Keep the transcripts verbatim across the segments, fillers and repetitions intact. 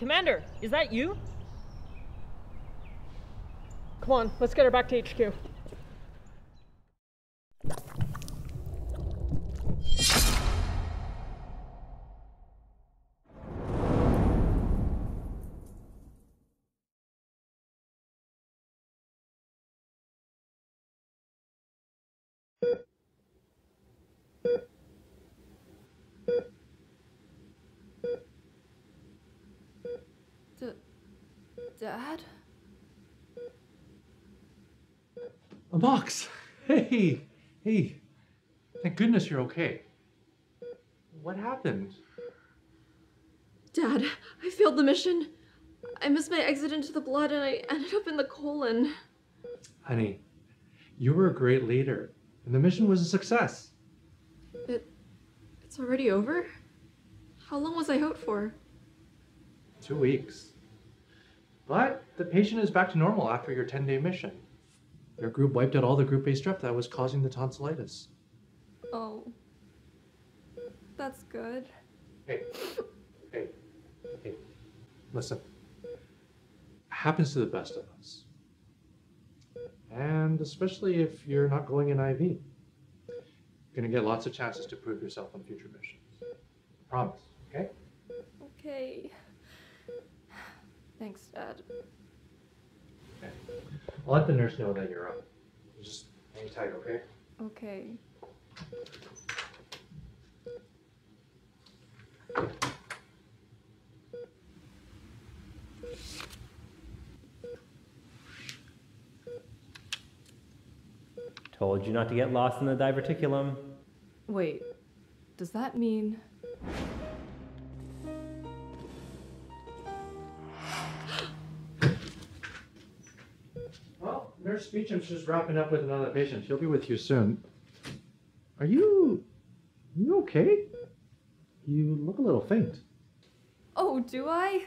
Commander, is that you? Come on, let's get her back to H Q. Dad? Amox! Hey! Hey! Thank goodness you're okay. What happened? Dad, I failed the mission. I missed my exit into the blood and I ended up in the colon. Honey, you were a great leader and the mission was a success. It... it's already over? How long was I out for? Two weeks. But the patient is back to normal after your ten-day mission. Your group wiped out all the group A strep that was causing the tonsillitis. Oh, that's good. Hey, hey, hey, listen. It happens to the best of us. And especially if you're not going in I V. You're gonna get lots of chances to prove yourself on future missions. I promise, okay? Okay. Thanks, Dad. Okay. I'll let the nurse know that you're up. Just hang tight, okay? Okay. Told you not to get lost in the diverticulum. Wait, does that mean... Nurse Beecham's just wrapping up with another patient. She'll be with you soon. Are you... you okay? You look a little faint. Oh, do I?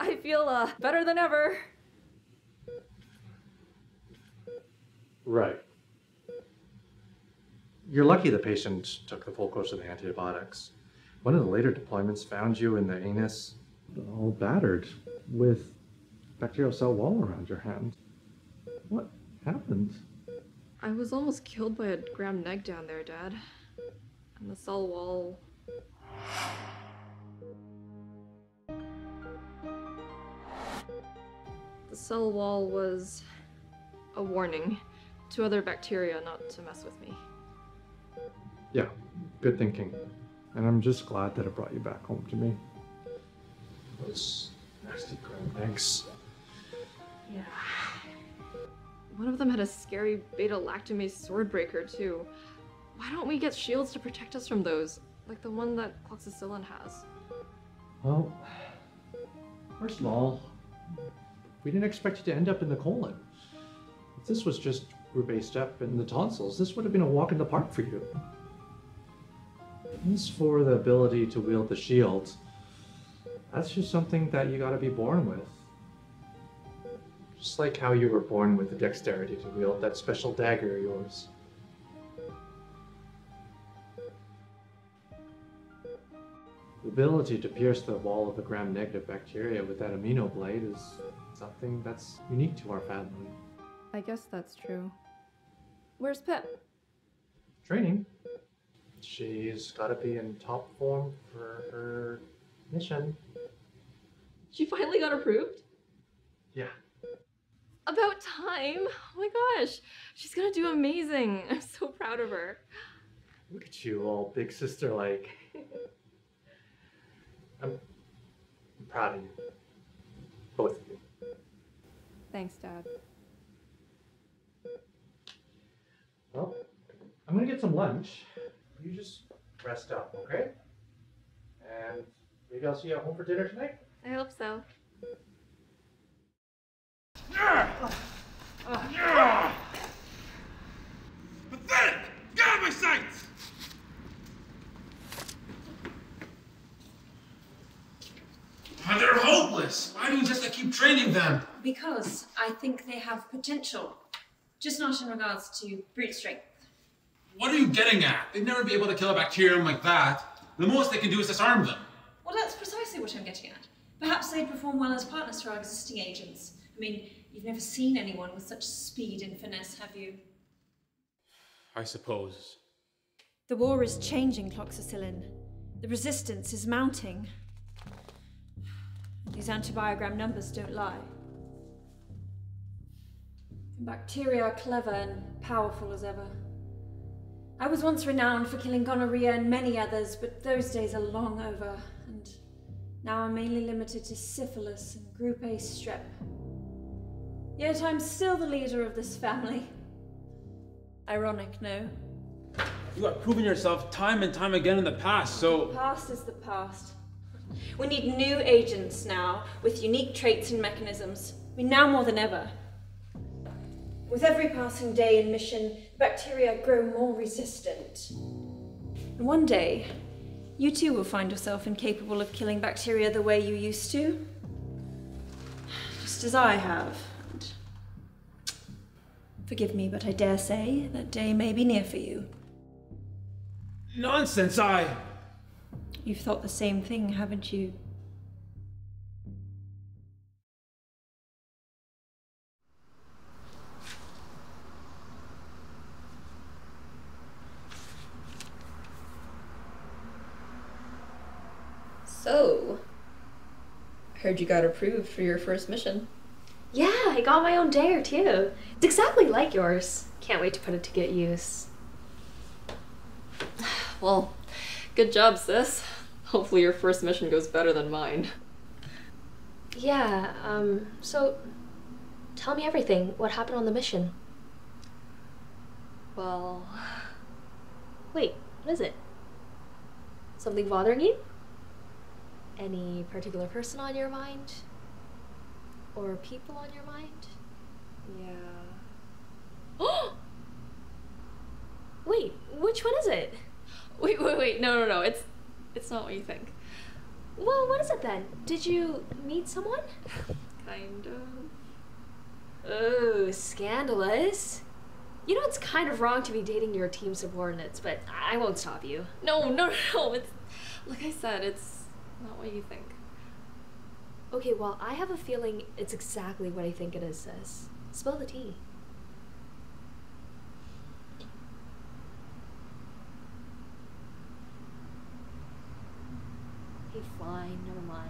I feel, uh, better than ever. Right. You're lucky the patient took the full course of the antibiotics. One of the later deployments found you in the anus, all battered, with bacterial cell wall around your hand. What happened? I was almost killed by a gram-neg down there, Dad. And the cell wall... The cell wall was... a warning to other bacteria not to mess with me. Yeah, good thinking. And I'm just glad that it brought you back home to me. Those nasty gram-negs. Yeah. One of them had a scary beta-lactamase swordbreaker, too. Why don't we get shields to protect us from those, like the one that Cloxacillin has? Well, first of all, we didn't expect you to end up in the colon. If this was just group A strep and the tonsils, this would have been a walk in the park for you. As for the ability to wield the shield, that's just something that you gotta be born with. Just like how you were born with the dexterity to wield that special dagger of yours. The ability to pierce the wall of the gram-negative bacteria with that amino blade is something that's unique to our family. I guess that's true. Where's Pip? Training. She's gotta be in top form for her mission. She finally got approved? Yeah. About time! Oh my gosh! She's gonna do amazing! I'm so proud of her. Look at you, all big sister-like. I'm, I'm proud of you. Both of you. Thanks, Dad. Well, I'm gonna get some lunch. You just rest up, okay? And maybe I'll see you at home for dinner tonight? I hope so. Uh, uh, yeah. Pathetic! Get out of my sight! But they're hopeless! Why do you just keep training them? Because I think they have potential. Just not in regards to brute strength. What are you getting at? They'd never be able to kill a bacterium like that. The most they can do is disarm them. Well, that's precisely what I'm getting at. Perhaps they perform well as partners to our existing agents. I mean, you've never seen anyone with such speed and finesse, have you? I suppose. The war is changing, Cloxacillin. The resistance is mounting. These antibiogram numbers don't lie. The bacteria are clever and powerful as ever. I was once renowned for killing gonorrhea and many others, but those days are long over, and now I'm mainly limited to syphilis and group A strep. Yet I'm still the leader of this family. Ironic, no? You have proven yourself time and time again in the past, so... The past is the past. We need new agents now, with unique traits and mechanisms. I mean, now more than ever. With every passing day in mission, bacteria grow more resistant. And one day, you too will find yourself incapable of killing bacteria the way you used to. Just as I have. And forgive me, but I dare say that day may be near for you. Nonsense, I... You've thought the same thing, haven't you? So, I heard you got approved for your first mission. Yeah, I got my own dare too. It's exactly like yours. Can't wait to put it to good use. Well, good job, sis. Hopefully your first mission goes better than mine. Yeah, um, so tell me everything. What happened on the mission? Well, wait, what is it? Something bothering you? Any particular person on your mind? Or people on your mind? Yeah. Wait, which one is it? Wait, wait, wait, no, no, no, it's it's not what you think. Well, what is it then? Did you meet someone? Kind of. Oh, scandalous. You know, it's kind of wrong to be dating your team subordinates, but I won't stop you. No, no, no, no, it's... Like I said, it's... not what you think. Okay, well, I have a feeling it's exactly what I think it is, sis. Spill the tea. Okay, fine, never mind.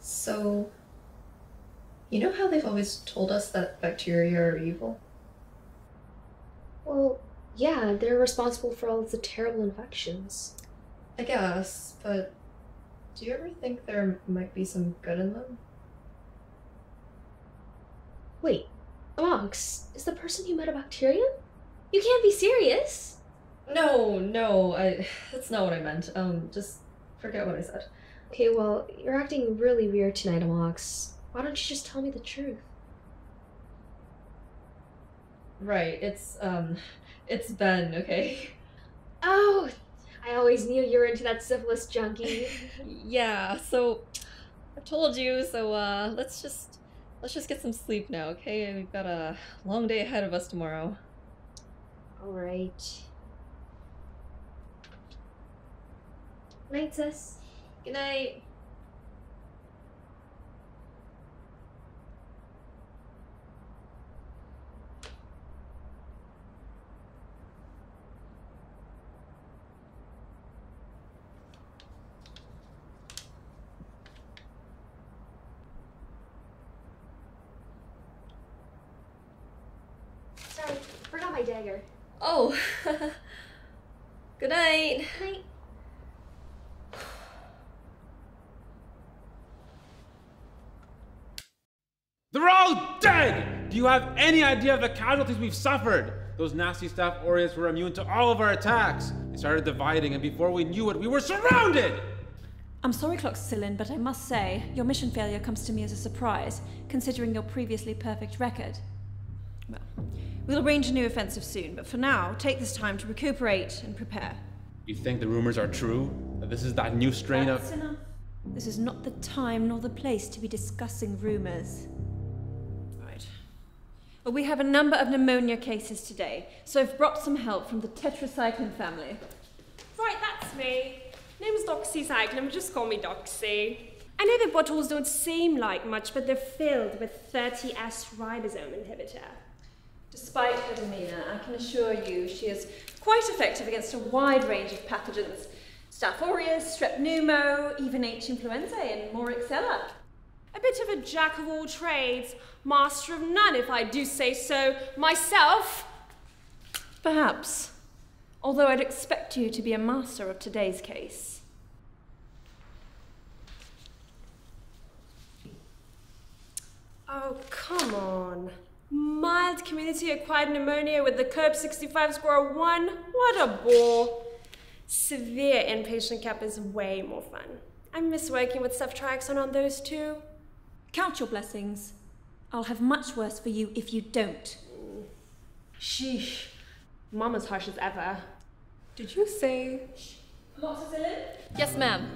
So, you know how they've always told us that bacteria are evil? Well, yeah, they're responsible for all of the terrible infections. I guess, but do you ever think there might be some good in them? Wait, Mox, is the person you met a bacterium? You can't be serious! No, no, I, that's not what I meant. Um, just forget what I said. Okay, well, you're acting really weird tonight, Amox. Why don't you just tell me the truth? Right, it's, um, it's Ben, okay? Oh, I always knew you were into that syphilis junkie. Yeah, so, I told you, so, uh, let's just, let's just get some sleep now, okay? We've got a long day ahead of us tomorrow. Alright. Night, sis. Good night. Sorry, forgot my dagger. Oh. Good night. Good night. They're all dead! Do you have any idea of the casualties we've suffered? Those nasty Staph aureus were immune to all of our attacks. They started dividing, and before we knew it, we were surrounded! I'm sorry, Cloxacillin, but I must say, your mission failure comes to me as a surprise, considering your previously perfect record. Well, we'll arrange a new offensive soon, but for now, take this time to recuperate and prepare. You think the rumors are true? That this is that new strain of- That's enough. This is not the time nor the place to be discussing rumours. Right. Well, we have a number of pneumonia cases today, so I've brought some help from the tetracycline family. Right, that's me. Name's Doxycycline, just call me Doxy. I know the bottles don't seem like much, but they're filled with thirty S ribosome inhibitor. Despite her demeanour, I can assure you she is quite effective against a wide range of pathogens. Staph aureus, strep pneumo, even H. influenzae and Moraxella. A bit of a jack of all trades, master of none if I do say so myself. Perhaps. Although I'd expect you to be a master of today's case. Oh, come on. Mild community-acquired pneumonia with the C U R B sixty-five score of one? What a bore. Severe inpatient cap is way more fun. I miss working with Subtriaxone on those two. Count your blessings. I'll have much worse for you if you don't. Mm. Sheesh. Mum is harsh as ever. Did you say... Cloxacillin? Yes, ma'am.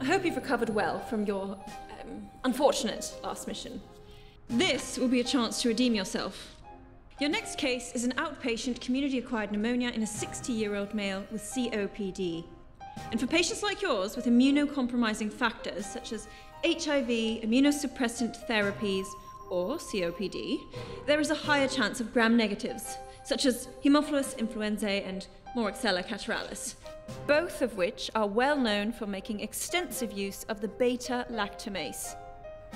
I hope you've recovered well from your um, unfortunate last mission. This will be a chance to redeem yourself. Your next case is an outpatient community-acquired pneumonia in a sixty-year-old male with C O P D. And for patients like yours with immunocompromising factors such as H I V, immunosuppressant therapies, or C O P D, there is a higher chance of gram-negatives, such as Haemophilus influenzae and Moraxella catarrhalis, both of which are well known for making extensive use of the beta-lactamase.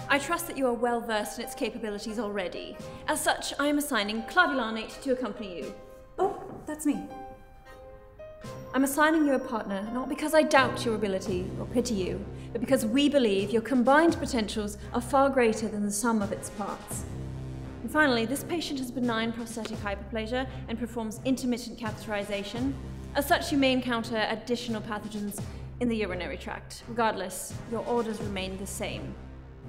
I trust that you are well versed in its capabilities already. As such, I am assigning clavulanate to accompany you. Oh, that's me. I'm assigning you a partner, not because I doubt your ability or pity you, but because we believe your combined potentials are far greater than the sum of its parts. And finally, this patient has benign prostatic hyperplasia and performs intermittent catheterization. As such, you may encounter additional pathogens in the urinary tract. Regardless, your orders remain the same.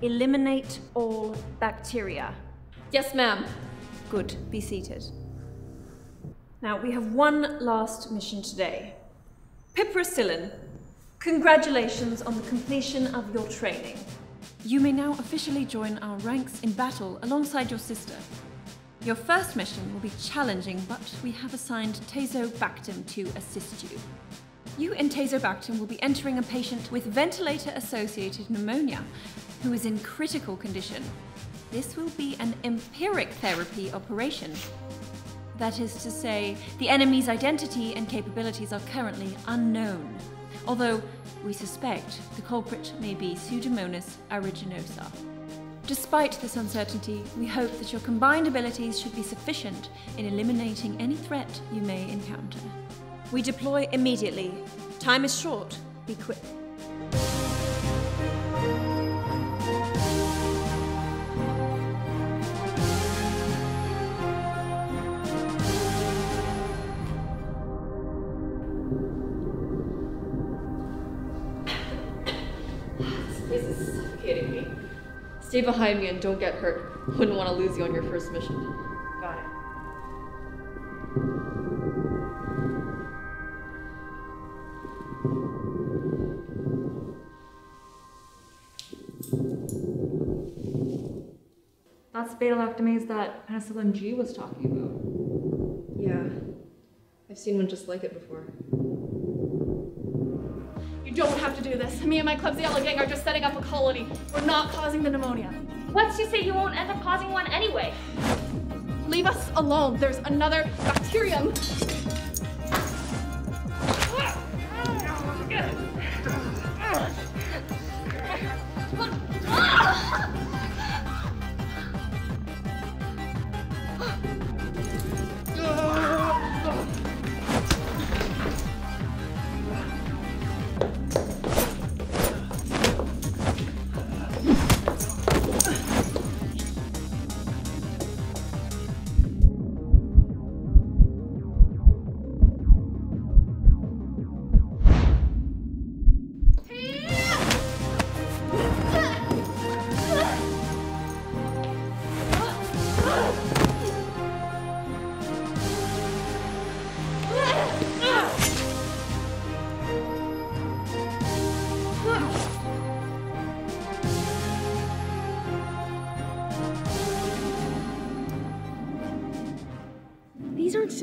Eliminate all bacteria. Yes, ma'am. Good. Be seated. Now, we have one last mission today. Piperacillin, congratulations on the completion of your training. You may now officially join our ranks in battle alongside your sister. Your first mission will be challenging, but we have assigned Tazobactam to assist you. You and Tazobactam will be entering a patient with ventilator-associated pneumonia, who is in critical condition. This will be an empiric therapy operation. That is to say, the enemy's identity and capabilities are currently unknown, although we suspect the culprit may be Pseudomonas aeruginosa. Despite this uncertainty, we hope that your combined abilities should be sufficient in eliminating any threat you may encounter. We deploy immediately. Time is short. Be quick. Stay behind me and don't get hurt. Wouldn't want to lose you on your first mission. Got it. That's beta-lactamase that penicillin G was talking about. Yeah. I've seen one just like it before. You don't have to do this. Me and my Klebsiella gang are just setting up a colony. We're not causing the pneumonia. What's to say you won't end up causing one anyway? Leave us alone. There's another bacterium.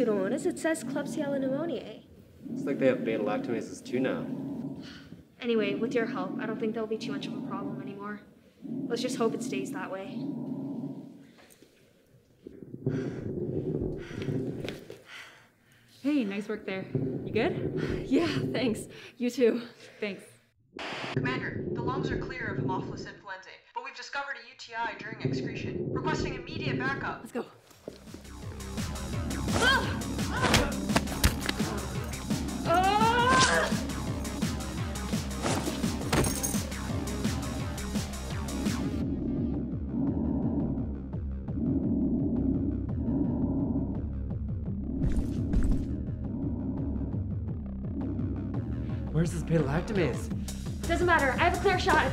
Pseudomonas, it says Klebsiella pneumoniae. It's like they have beta-lactamases too now. Anyway, with your help, I don't think that'll be too much of a problem anymore. Let's just hope it stays that way. Hey, nice work there. You good? Yeah, thanks. You too. Thanks. Commander, the lungs are clear of Haemophilus influenzae, but we've discovered a U T I during excretion. Requesting immediate backup. Let's go. Ah! Ah! Ah! Where's this beta-lactamase? Doesn't matter, I have a clear shot.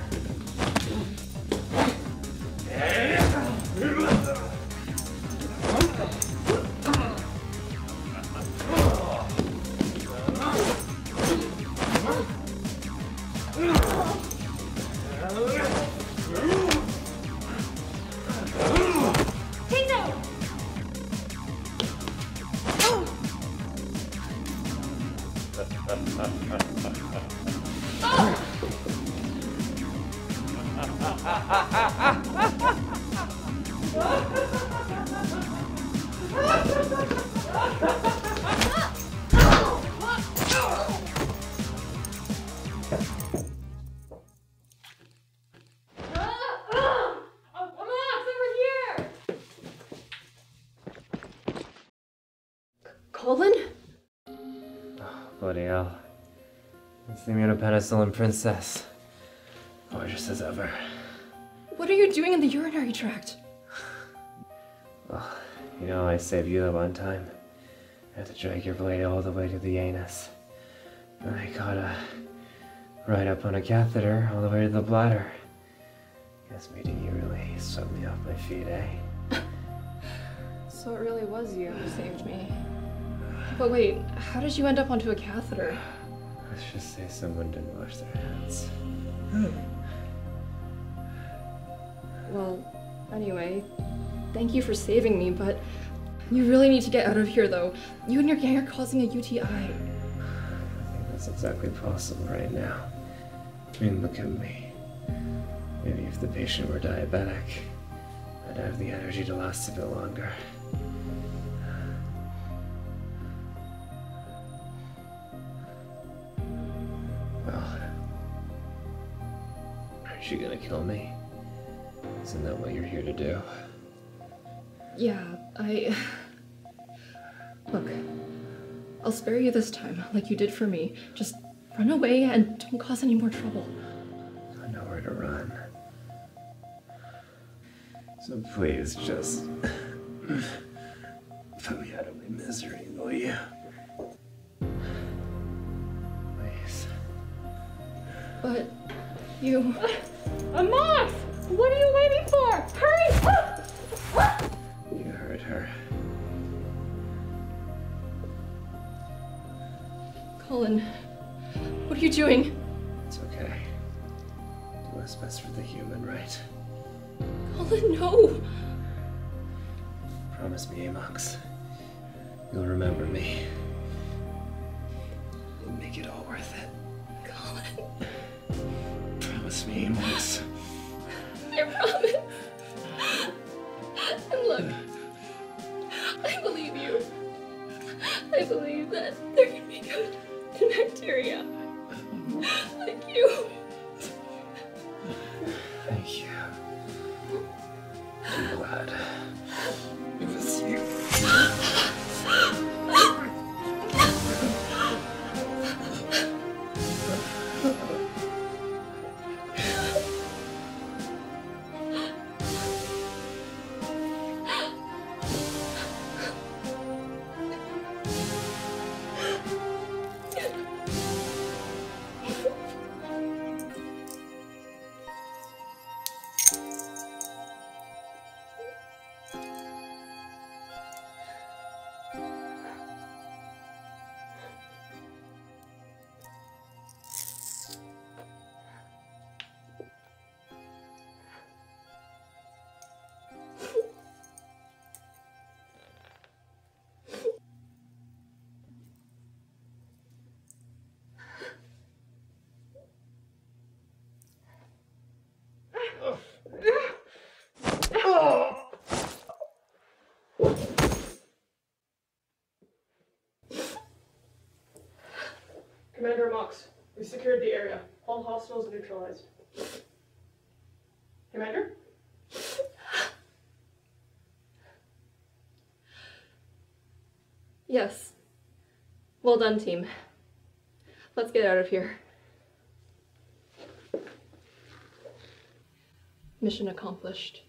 The immunopenicillin princess. Gorgeous as ever. What are you doing in the urinary tract? Well, you know I saved you that one time. I had to drag your blade all the way to the anus. And I caught a right up on a catheter all the way to the bladder. Guess meeting you really swept me off my feet, eh? So it really was you who saved me. But wait, how did you end up onto a catheter? Let's just say someone didn't wash their hands. Well, anyway, thank you for saving me, but you really need to get out of here, though. You and your gang are causing a U T I. I think that's exactly possible right now. I mean, look at me. Maybe if the patient were diabetic, I'd have the energy to last a bit longer. You're gonna kill me? Isn't that what you're here to do? Yeah, I... Look, I'll spare you this time, like you did for me. Just run away and don't cause any more trouble. I know where to run. So please, just... put me out of my misery, will you? Please. But... you... Amox! What are you waiting for? Hurry! You heard her. Colin, what are you doing? It's okay. Do what's best for the human, right? Colin, no! Promise me, Amox. You'll remember me. You'll make it all worth it. Colin... Promise me, Amox. I promise. And look, I believe you. I believe that there can be good in bacteria. Like you. Thank you. I'm glad it was you. Commander Mox, we secured the area. All hostiles neutralized. Commander? Yes. Well done, team. Let's get out of here. Mission accomplished.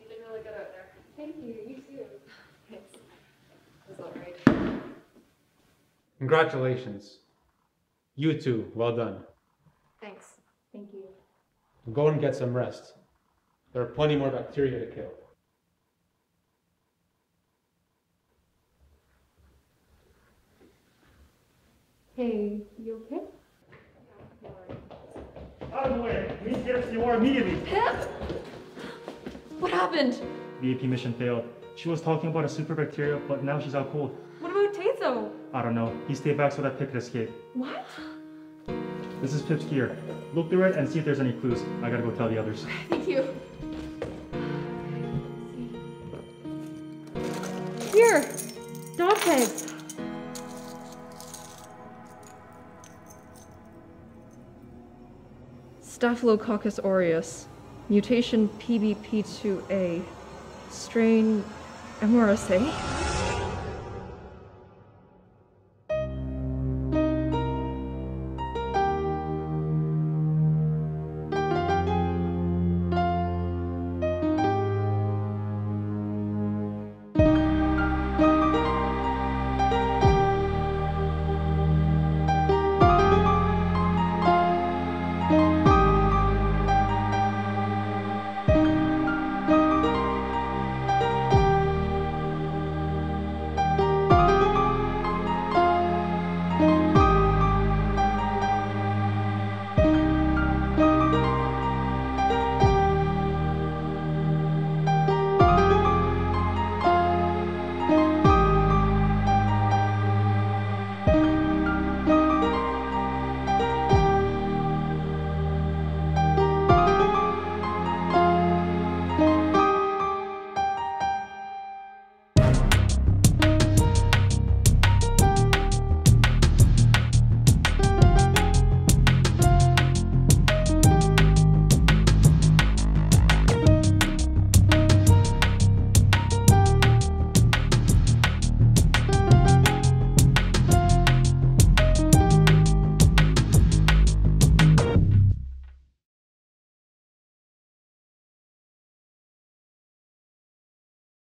You did really good out there. Thank you. You too. Thanks. That was all right. Congratulations. You too. Well done. Thanks. Thank you. Go and get some rest. There are plenty more bacteria to kill. Hey, you okay? Out of the way! We need to get up to the war immediately! Pip! What happened? The A P mission failed. She was talking about a super bacteria, but now she's out cold. What about Tazo? I don't know. He stayed back so that Pip could escape. What? This is Pip's gear. Look through it and see if there's any clues. I gotta go tell the others. Thank you. Here! Dog tags! Staphylococcus aureus, mutation P B P two A, strain M R S A?